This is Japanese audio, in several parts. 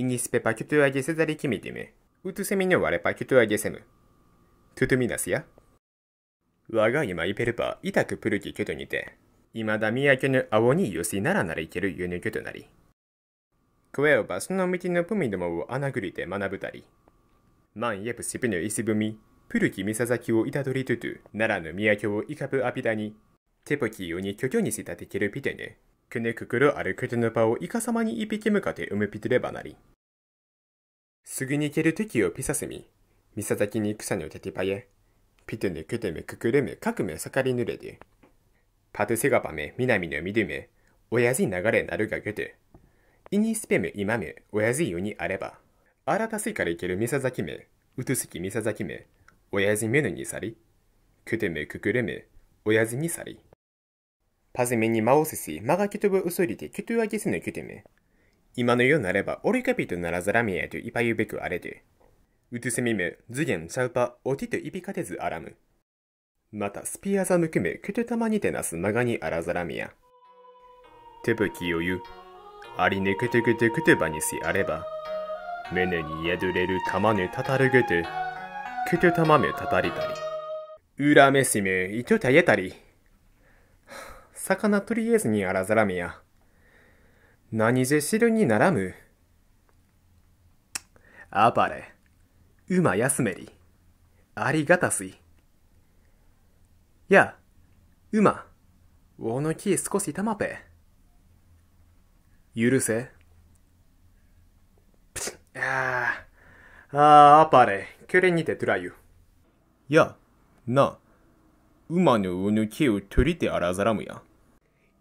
inispectitoaje sezarikimitim, utuseminiovarepaquitoajesem. Tutuminasia. Wagaima iperpa itaku puruki kyuto nite, imada miyake no ao ni yoshi nara nara ikeru yunu kyuto nari. Koe oba sono miti no pumidomo o anagurite manabutari. Man yepu sipinu isibumi, puruki misazaki o itadori tutu, nara no miyake o ikapu apida ni, tepoki o ni kyokyo ni shitatekeru pite ne。くねくくるあるくとのパをイカ様に一匹向かってうむぴとればなり。すぐに行ける敵をピサスミ、みさざきに草のててぱえ、ぴとねくてめくくるめかくめさかりぬれて。パトセガパめみなみのみるめ、おやじ流れなるがぐて。いにすぺめいまめ、おやじよにあれば。あらたすいからいけるみさざきめ、うとすきみさざきめ、おやじめぬにさり。くてめくくるめ、おやじにさり。パズメにまおせし、まがきとぶうそりてきとあげすぬきてめ。今のようなれば、おりかびとならざらみやといぱゆべくあれて。うつせみめ、ずげんちゃうぱ、おてといびかてずあらむ。また、スピアザむくめ、きとたまにてなすまがにあらざらみや。てぶきよゆ、ありねくてぐてくてばにしあれば。めねにやどれるたまねたたるぐて、きとたまめたたりたり。うらめしめ、いとたやたり。魚とりあえずにあらざらめや。何ぜ汁にならむ。あばれ。うまやすめり。ありがたすい。や、うま。おのき少し玉ぺ。許せ。プチッ、ああ。あばれ。けれにてとらゆ。や、な。馬のおぬきを取りてあらざらむや。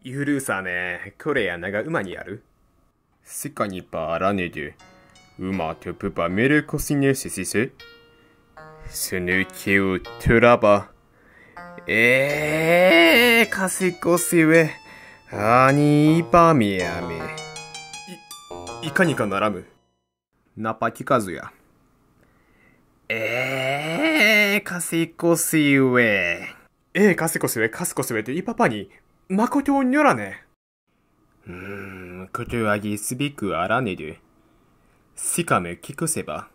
ゆるさね、これやなが馬にある。せかにばあらねで、馬とぶばめるこしねししせ。そのきをとらば、かしこしえ、あにばみやめ。いかにかならむ。なぱきかずや。かしこしえ。かしこしえっていぱぱに。まことによらね。ことあぎすべくあらねで。しかめ聞くせば、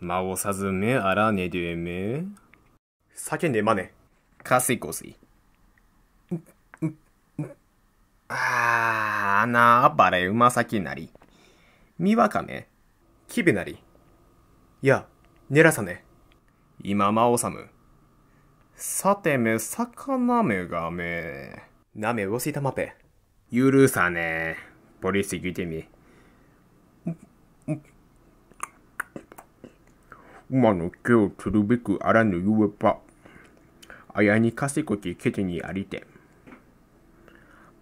まおさずめあらねでめ。叫んでまね。かしこし。あなあばれうまさきなり。みわかめ。きべなり。や、ねらさね。今まおさむ。さてめさかなめがめ。なめをしたまぺ。ゆるさね。ぼりすぎてみ。馬の毛を取るべくあらぬゆえば。あやにかせこきけてにありて。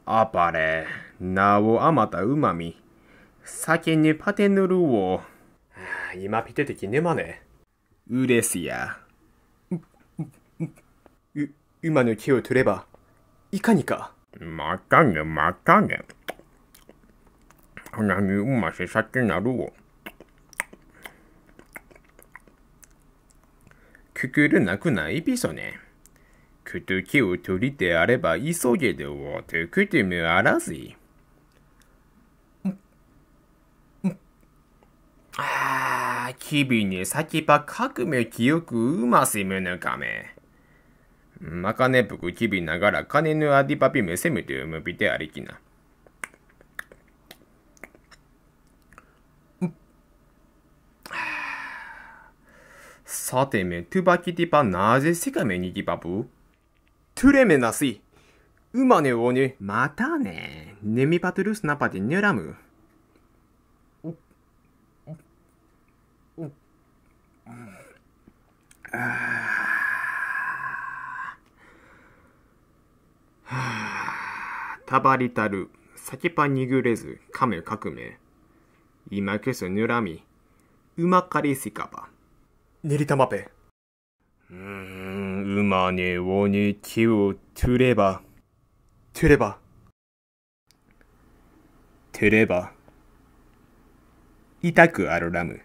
あばれ。なおあまたうまみ。酒にパテぬるを。今ぴててきねまね。うれしや。馬の毛を取れば。いかにか。またね、またね。鼻にうましさきなるを。くくるなくないびそね。くときをとりてあれば急げでおてくてめあらず。きびにさきばかくめきよくうましむぬかめ。まかねぷくきびながら金のありぱぴめせむてうむびてありきな。さてめとばきてぱなぜせかめにきぱぶとれめなし。うまねおね。またね。ねみぱとるすなぱてねらむ。たばりたる、先ぱにぐれず、かむかくめ。今こそぬらみ、うまかりしかば。ねりたまぺ。うまねおにきをとれば。とれば。痛くあるらむ。